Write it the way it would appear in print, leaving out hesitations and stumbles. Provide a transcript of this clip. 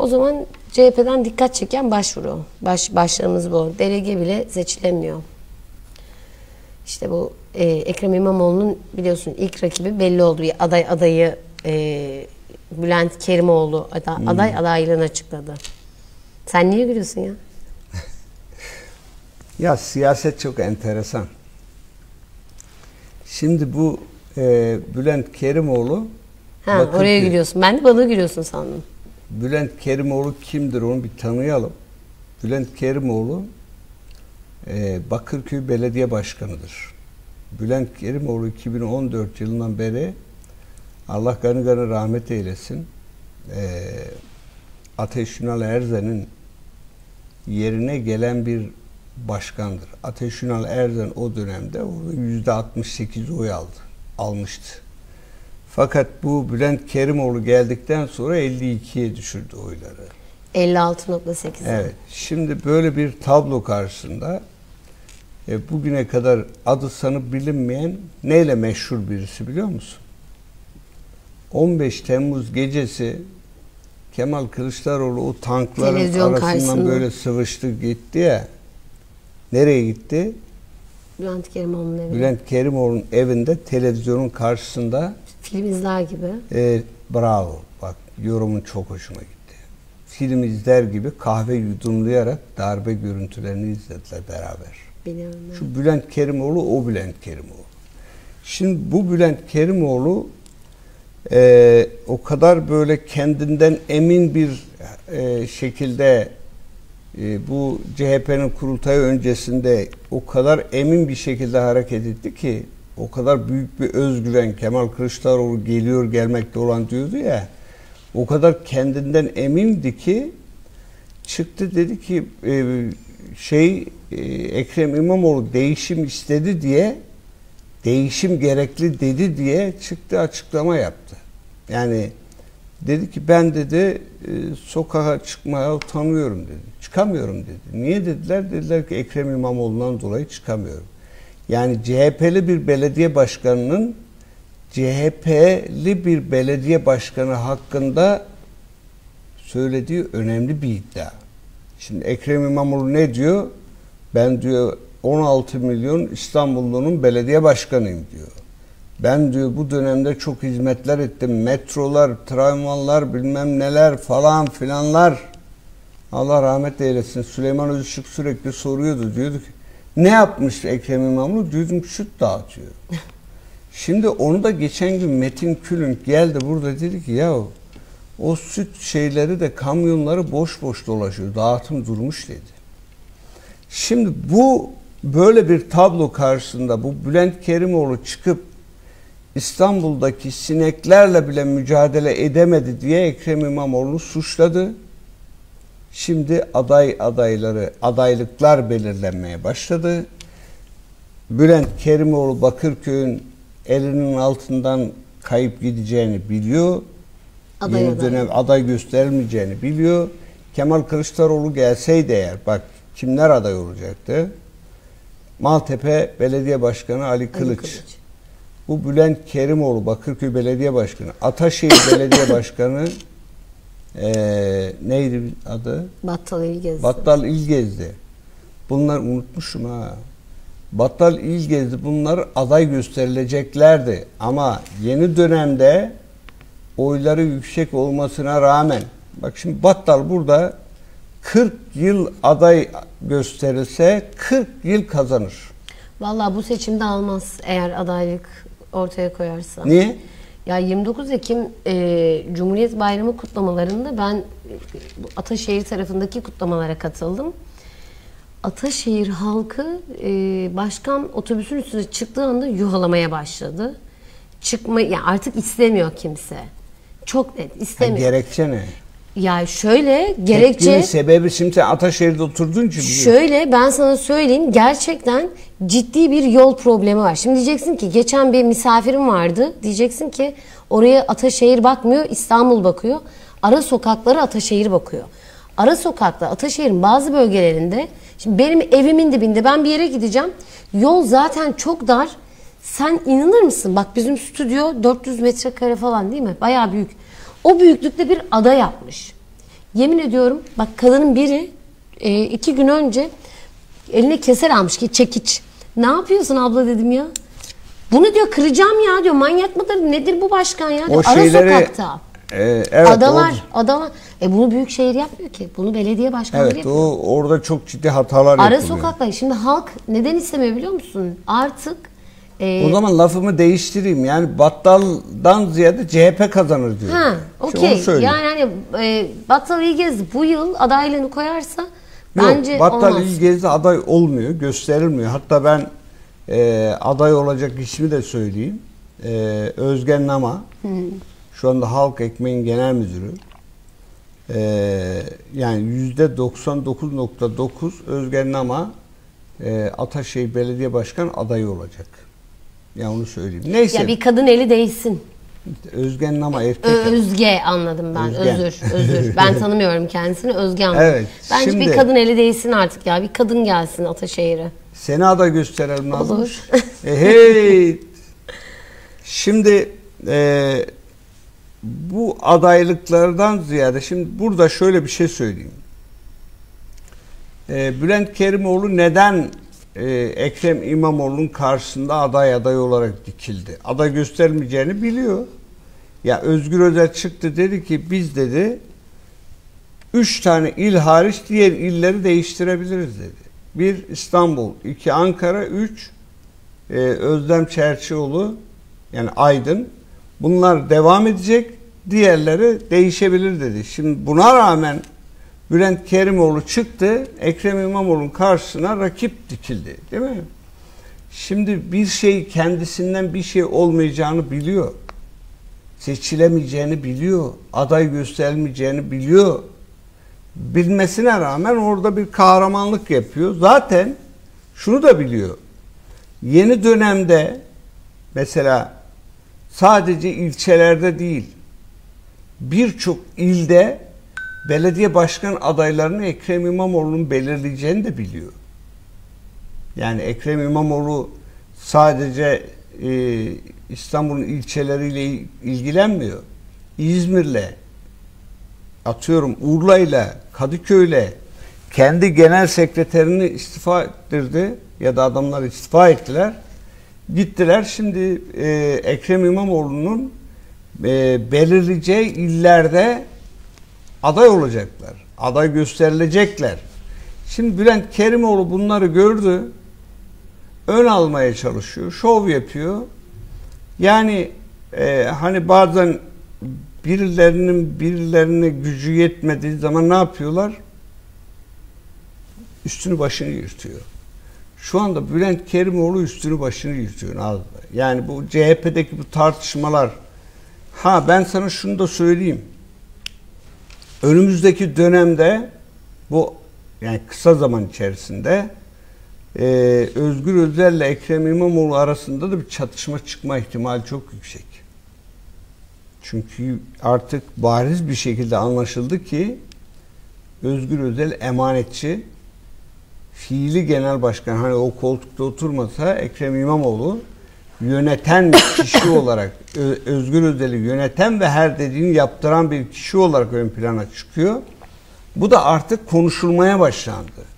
O zaman CHP'den dikkat çeken başvuru. Başlığımız bu. Delege bile seçilemiyor. İşte bu Ekrem İmamoğlu'nun biliyorsun ilk rakibi belli oldu. Aday adayı Bülent Kerimoğlu aday adaylığını açıkladı. Sen niye gülüyorsun ya? Ya siyaset çok enteresan. Şimdi bu Bülent Kerimoğlu... Ha, Bakırköy. Oraya gülüyorsun. Ben de bana gülüyorsun sandım. Bülent Kerimoğlu kimdir onu bir tanıyalım. Bülent Kerimoğlu Bakırköy Belediye Başkanı'dır. Bülent Kerimoğlu 2014 yılından beri, Allah gani gani rahmet eylesin, Ateş Ünal Erzen'in yerine gelen bir başkandır. Ateş Ünal Erzen o dönemde %68 oy almıştı. Fakat bu Bülent Kerimoğlu geldikten sonra 52'ye düşürdü oyları. 56.8. Evet. Şimdi böyle bir tablo karşısında bugüne kadar adı sanıp bilinmeyen neyle meşhur birisi biliyor musun? 15 Temmuz gecesi Kemal Kılıçdaroğlu o tankların arasından böyle sıvıştı gitti ya. Nereye gitti? Bülent Kerimoğlu'nun evinde. Bülent Kerimoğlu'nun evinde televizyonun karşısında. Film izler gibi. Bravo. Bak yorumun çok hoşuma gitti. Film izler gibi kahve yudumlayarak darbe görüntülerini izlediler beraber. Biliyorum. Şu Bülent Kerimoğlu o Bülent Kerimoğlu. Şimdi bu Bülent Kerimoğlu o kadar böyle kendinden emin bir şekilde bu CHP'nin kurultayı öncesinde o kadar emin bir şekilde hareket etti ki, o kadar büyük bir özgüven, Kemal Kılıçdaroğlu geliyor gelmekte olan diyordu ya, o kadar kendinden emindi ki çıktı dedi ki Ekrem İmamoğlu değişim istedi diye, değişim gerekli dedi diye çıktı açıklama yaptı. Yani dedi ki ben dedi sokağa çıkmaya utanıyorum dedi. Çıkamıyorum dedi. Niye dediler? Dediler ki Ekrem İmamoğlu'ndan dolayı çıkamıyorum. Yani CHP'li bir belediye başkanının CHP'li bir belediye başkanı hakkında söylediği önemli bir iddia. Şimdi Ekrem İmamoğlu ne diyor? Ben diyor 16 milyon İstanbullu'nun belediye başkanıyım diyor. Ben diyor bu dönemde çok hizmetler ettim. Metrolar, tramvaylar, bilmem neler falan filanlar. Allah rahmet eylesin. Süleyman Özışık sürekli soruyordu. Diyordu ki ne yapmış Ekrem İmamoğlu? Diyordum süt dağıtıyor. Şimdi onu da geçen gün Metin Külünk geldi burada dedi ki ya o süt şeyleri de kamyonları boş boş dolaşıyor. Dağıtım durmuş dedi. Şimdi bu böyle bir tablo karşısında bu Bülent Kerimoğlu çıkıp İstanbul'daki sineklerle bile mücadele edemedi diye Ekrem İmamoğlu suçladı. Şimdi adaylıklar belirlenmeye başladı. Bülent Kerimoğlu Bakırköy'ün elinin altından kayıp gideceğini biliyor. Yeni dönem aday gösterilmeyeceğini biliyor. Kemal Kılıçdaroğlu gelseydi eğer bak kimler aday olacaktı? Maltepe Belediye Başkanı Ali Kılıç. Bu Bülent Kerimoğlu Bakırköy Belediye Başkanı, Ataşehir Belediye Başkanı neydi adı? Battal İlgezdi. Bunlar unutmuşum ha. Battal İlgezdi bunlar aday gösterileceklerdi. Ama yeni dönemde oyları yüksek olmasına rağmen bak şimdi Battal burada 40 yıl aday gösterilse 40 yıl kazanır. Vallahi bu seçimde almaz eğer adaylık ortaya koyarsa. Niye? Ya 29 Ekim Cumhuriyet Bayramı kutlamalarında ben Ataşehir tarafındaki kutlamalara katıldım. Ataşehir halkı başkan otobüsün üstüne çıktığı anda yuhalamaya başladı. Yani artık istemiyor kimse. Çok net istemiyor. Ha, gerekçe ne? Ya şöyle gerekçe... Tepkinin sebebi şimdi Ataşehir'de oturduğun için... Şöyle ben sana söyleyeyim gerçekten ciddi bir yol problemi var. Şimdi diyeceksin ki geçen bir misafirim vardı. Diyeceksin ki oraya Ataşehir bakmıyor, İstanbul bakıyor. Ara sokaklara Ataşehir bakıyor. Ara sokakta Ataşehir'in bazı bölgelerinde... Şimdi benim evimin dibinde ben bir yere gideceğim. Yol zaten çok dar. Sen inanır mısın? Bak bizim stüdyo 400 metrekare falan değil mi? Bayağı büyük. O büyüklükte bir ada yapmış. Yemin ediyorum bak, kadının biri 2 gün önce eline keser almış ki çekiç. Ne yapıyorsun abla dedim ya. Bunu diyor kıracağım ya diyor. Manyak mıdır nedir bu başkan ya diyor. O ara şeyleri, sokakta. Evet, adalar. Bunu büyükşehir yapmıyor ki. Bunu belediye başkanı yapıyor. Evet, orada çok ciddi hatalar yapılıyor. Ara sokakta. Şimdi halk neden istemiyor biliyor musun? Artık o zaman lafımı değiştireyim. Yani Battal'dan ziyade CHP kazanır diyor. Ha, okey. Yani hani Battal İlgezdi bu yıl adaylığını koyarsa bence yok, Battal İlgezdi aday olmuyor, gösterilmiyor. Hatta ben aday olacak ismi de söyleyeyim. Özgen Nama. Şu anda Halk Ekmeği'nin genel müdürü. Yani %99.9 Özgen Nama Ataşehir Belediye Başkan adayı olacak. Ya onu söyleyeyim. Neyse. Ya bir kadın eli değsin. Özgen Nama erkek. Özge anladım ben. Özgen. Özür. Ben tanımıyorum kendisini. Özge anladım. Evet, bence şimdi bir kadın eli değsin artık ya. Bir kadın gelsin Ataşehir'e. Seni aday gösterelim lazım. Olur. Hey. Şimdi bu adaylıklardan ziyade şimdi burada şöyle bir şey söyleyeyim. Bülent Kerimoğlu neden Ekrem İmamoğlu'nun karşısında aday olarak dikildi? Aday göstermeyeceğini biliyor. Ya Özgür Özel çıktı dedi ki biz dedi 3 tane il hariç diğer illeri değiştirebiliriz dedi. 1 İstanbul, 2 Ankara, 3 Özlem Çerçioğlu yani Aydın. Bunlar devam edecek, diğerleri değişebilir dedi. Şimdi buna rağmen Bülent Kerimoğlu çıktı, Ekrem İmamoğlu'nun karşısına rakip dikildi, değil mi? Şimdi bir şey kendisinden bir şey olmayacağını biliyor. Seçilemeyeceğini biliyor, aday gösterilmeyeceğini biliyor. Bilmesine rağmen orada bir kahramanlık yapıyor. Zaten şunu da biliyor. Yeni dönemde mesela sadece ilçelerde değil, birçok ilde belediye başkan adaylarını Ekrem İmamoğlu'nun belirleyeceğini de biliyor. Yani Ekrem İmamoğlu sadece İstanbul'un ilçeleriyle ilgilenmiyor. İzmir'le, atıyorum Urla'yla, Kadıköy'le kendi genel sekreterini istifa ettirdi ya da adamlar istifa ettiler. Gittiler şimdi Ekrem İmamoğlu'nun belirleyeceği illerde aday olacaklar. Aday gösterilecekler. Şimdi Bülent Kerimoğlu bunları gördü. Ön almaya çalışıyor. Şov yapıyor. Yani hani bazen birilerine gücü yetmediği zaman ne yapıyorlar? Üstünü başını yırtıyor. Şu anda Bülent Kerimoğlu üstünü başını yırtıyor. Yani bu CHP'deki bu tartışmalar. Ha ben sana şunu da söyleyeyim. Önümüzdeki dönemde bu yani kısa zaman içerisinde Özgür Özel ile Ekrem İmamoğlu arasında da bir çatışma çıkma ihtimali çok yüksek. Çünkü artık bariz bir şekilde anlaşıldı ki Özgür Özel emanetçi, fiili genel başkan, hani o koltukta oturmasa Ekrem İmamoğlu yöneten bir kişi olarak, Özgür Özel'i yöneten ve her dediğini yaptıran bir kişi olarak ön plana çıkıyor. Bu da artık konuşulmaya başlandı.